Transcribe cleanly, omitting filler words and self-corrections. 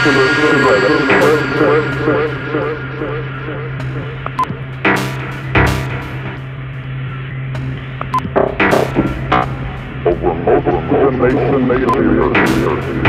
Over a nation made of the earth.